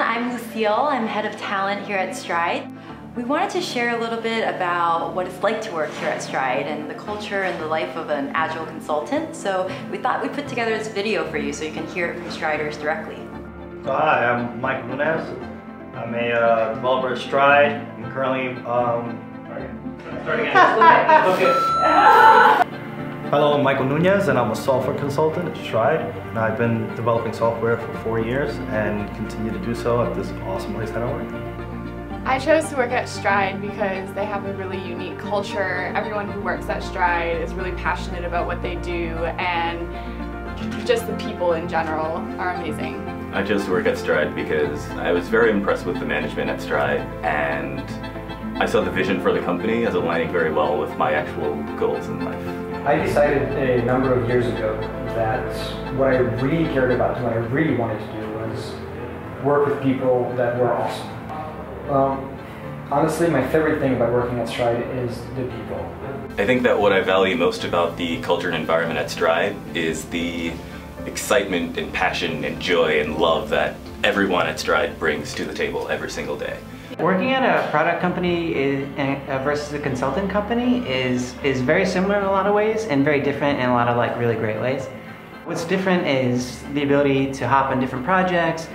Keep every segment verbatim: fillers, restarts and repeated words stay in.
everyone, I'm Lucille. I'm head of talent here at Stride. We wanted to share a little bit about what it's like to work here at Stride and the culture and the life of an Agile consultant. So we thought we'd put together this video for you so you can hear it from Striders directly. Hi, I'm Michael Nunez. I'm a uh, developer at Stride. I'm currently um, starting at okay. Hello, I'm Michael Nunez and I'm a software consultant at Stride. And I've been developing software for four years and continue to do so at this awesome place that I work at. I chose to work at Stride because they have a really unique culture. Everyone who works at Stride is really passionate about what they do, and just the people in general are amazing. I chose to work at Stride because I was very impressed with the management at Stride, and I saw the vision for the company as aligning very well with my actual goals in life. I decided a number of years ago that what I really cared about and what I really wanted to do was work with people that were awesome. Um, honestly, my favorite thing about working at Stride is the people. I think that what I value most about the culture and environment at Stride is the excitement and passion and joy and love that everyone at Stride brings to the table every single day. Working at a product company is, versus a consultant company is, is very similar in a lot of ways and very different in a lot of like really great ways. What's different is the ability to hop on different projects,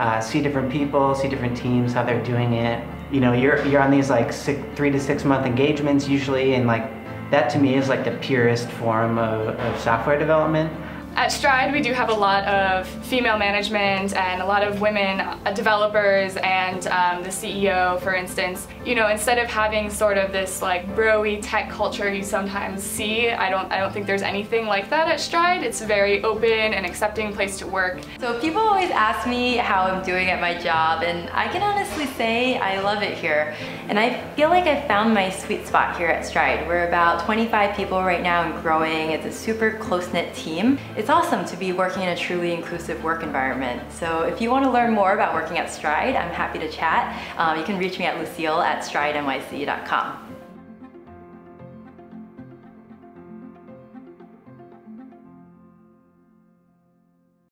Uh, see different people, see different teams, how they're doing it. You know, you're you're on these like six, three to six month engagements usually, and like that to me is like the purest form of, of software development. At Stride, we do have a lot of female management and a lot of women developers and um, the C E O, for instance. You know, instead of having sort of this like bro-y tech culture you sometimes see, I don't, I don't think there's anything like that at Stride. It's a very open and accepting place to work. So people always ask me how I'm doing at my job, and I can honestly say I love it here. And I feel like I found my sweet spot here at Stride. We're about twenty-five people right now and growing. It's a super close-knit team. It's awesome to be working in a truly inclusive work environment. So if you want to learn more about working at Stride, I'm happy to chat. Um, you can reach me at Lucille at stride N Y C dot com.